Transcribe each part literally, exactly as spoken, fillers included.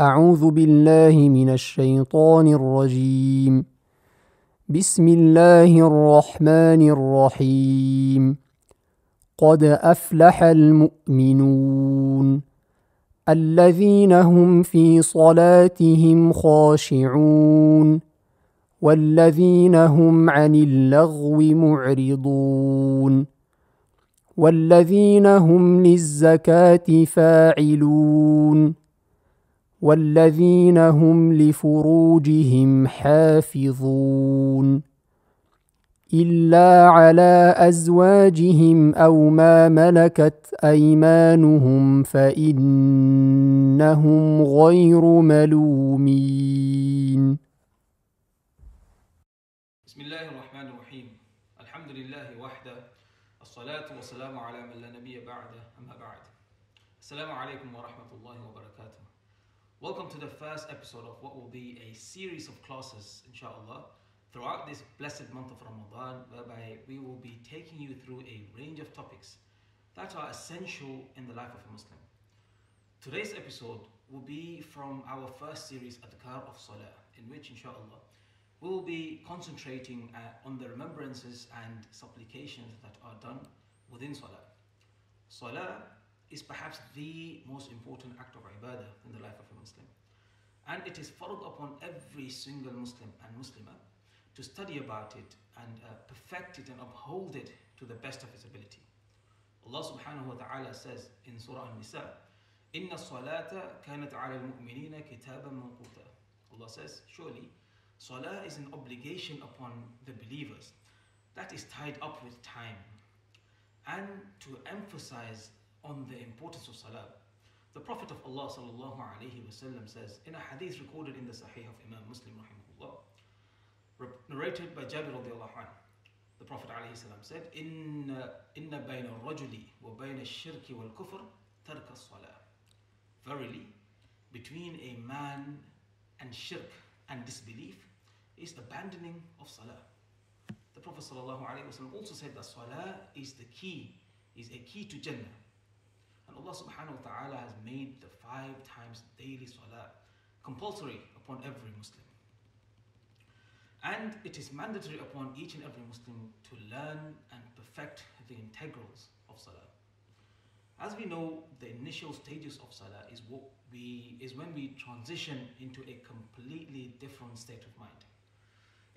أعوذ بالله من الشيطان الرجيم بسم الله الرحمن الرحيم قد أفلح المؤمنون الذين هم في صلاتهم خاشعون والذين هم عن اللغو معرضون والذين هم للزكاة فاعلون والذين هم لفروجهم حافظون إلا على أزواجهم أو ما ملكت أيمانهم فإنهم غير ملومين. بسم الله الرحمن الرحيم. الحمد لله وحده. الصلاة والسلام على من لا نبي بعده. أما بعد. السلام عليكم ورحمة الله وبركاته. Welcome to the first episode of what will be a series of classes, inshallah, throughout this blessed month of Ramadan, whereby we will be taking you through a range of topics that are essential in the life of a Muslim. Today's episode will be from our first series, Adhkar of Salah, in which, inshallah, we will be concentrating uh, on the remembrances and supplications that are done within Salah. Salah is perhaps the most important act of ibadah in the life of a Muslim. And it is farḍ upon every single Muslim and Muslimah to study about it and uh, perfect it and uphold it to the best of his ability. Allah subhanahu wa ta'ala says in Surah An-Nisa, إِنَّ الصَّلَاةَ كَانَتْ عَلَى الْمُؤْمِنِينَ كِتَابًا مَوْقُوتًا. Allah says, surely, Salah is an obligation upon the believers that is tied up with time. And to emphasize on the importance of Salah, the Prophet of Allah sallallahu alayhi wa sallam says in a hadith recorded in the Sahih of Imam Muslim rahimahullah, narrated by Jabir radiallahu anhu, the Prophet alayhi salam said, Inna inna bayna rajuli wa bayna shirki wal kufr tarka salah. Verily, between a man and shirk and disbelief is abandoning of Salah. The Prophet sallallahu alayhi wa sallam also said that Salah is the key, is a key to Jannah. And Allah subhanahu wa ta'ala has made the five times daily salah compulsory upon every Muslim. And it is mandatory upon each and every Muslim to learn and perfect the integrals of salah. As we know, the initial stages of salah is what we is when we transition into a completely different state of mind.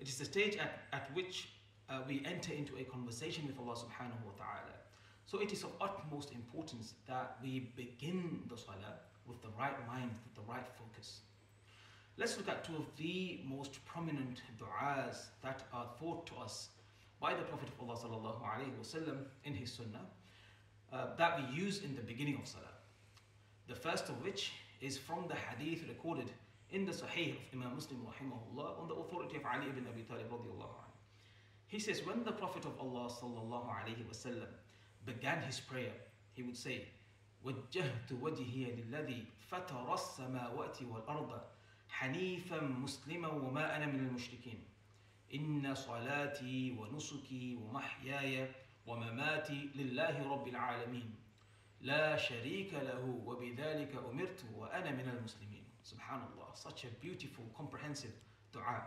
It is the stage at, at which uh, we enter into a conversation with Allah subhanahu wa ta'ala. So it is of utmost importance that we begin the salah with the right mind, with the right focus. Let's look at two of the most prominent du'as that are taught to us by the Prophet of Allah sallallahu alayhi wa sallam in his sunnah uh, that we use in the beginning of salah. The first of which is from the hadith recorded in the Sahih of Imam Muslim rahimahullah on the authority of Ali ibn Abi Talib radiallahu anhu. He says, when the Prophet of Allah sallallahu alayhi wa sallam began his prayer, he would say, وَجَّهْتُ وَجِهِيَ لِلَّذِي فَتَرَ السَّمَاوَاتِ وَالْأَرْضَ حَنِيفًا مُسْلِمًا وَمَا أَنَا مِنَ الْمُشْرِكِينَ إِنَّ صَلَاتِي وَنُسُكِي وَمَحْيَايَ وَمَمَاتِي لِلَّهِ رَبِّ الْعَالَمِينَ لَا شَرِيكَ لَهُ وَبِذَلِكَ أُمِرْتُ وَأَنَا مِنَ الْمُسْلِمِينَ. Subhanallah, such a beautiful, comprehensive dua.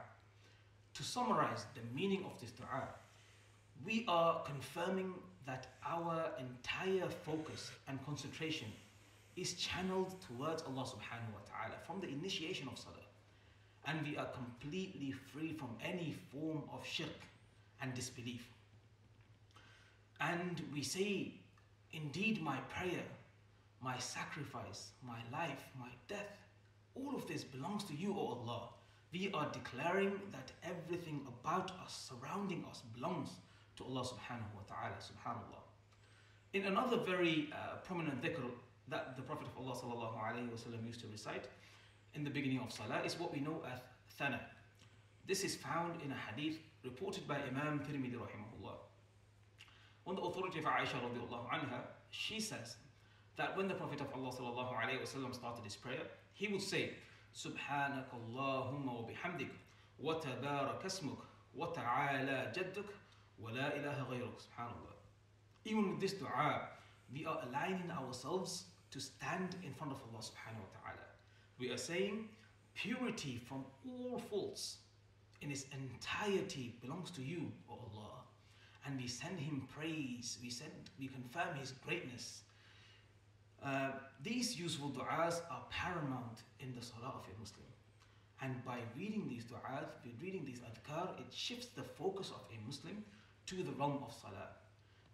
To summarize the meaning of this dua, we are confirming that our entire focus and concentration is channeled towards Allah subhanahu wa ta'ala from the initiation of salah. And we are completely free from any form of shirk and disbelief. And we say, indeed my prayer, my sacrifice, my life, my death, all of this belongs to you, O Allah. We are declaring that everything about us, surrounding us, belongs to Allah subhanahu wa ta'ala, subhanallah. In another very uh, prominent dhikr that the Prophet of Allah sallallahu alayhi wa sallam used to recite in the beginning of salah is what we know as thana. This is found in a hadith reported by Imam Firmini rahimahullah. On the authority of Aisha radiallahu anha, she says that when the Prophet of Allah sallallahu alayhi wa sallam started his prayer, he would say, Subhanaka Allahumma wa bihamdik, wa tabarak asmuk, wa ta'ala jadduk, وَلَا إِلَهَ غَيْرُكَ. Subhanallah. Even with this dua, we are aligning ourselves to stand in front of Allah subhanahu wa ta'ala. we are saying purity from all faults in its entirety belongs to you, O Allah. And we send him praise, we send, we confirm his greatness. Uh, these useful du'as are paramount in the salah of a Muslim. And by reading these du'as, by reading these adhkar, it shifts the focus of a Muslim to the realm of salah.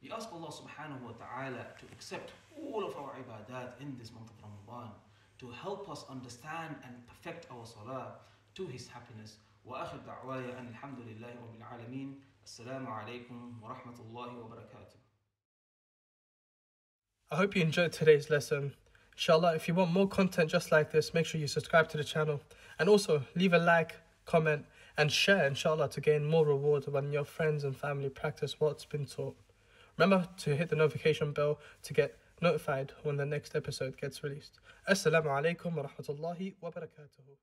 We ask Allah subhanahu wa ta'ala to accept all of our ibadat in this month of Ramadan, to help us understand and perfect our salah to his happiness. وآخر دعوايا أن الحمد لله رب العالمين. Assalamu alaikum wa rahmatullahi wa barakatuh. I hope you enjoyed today's lesson. Inshallah, if you want more content just like this, make sure you subscribe to the channel. And also leave a like, comment and share, inshallah, to gain more reward when your friends and family practice what's been taught. Remember to hit the notification bell to get notified when the next episode gets released. Assalamu alaikum wa rahmatullahi wa barakatuh.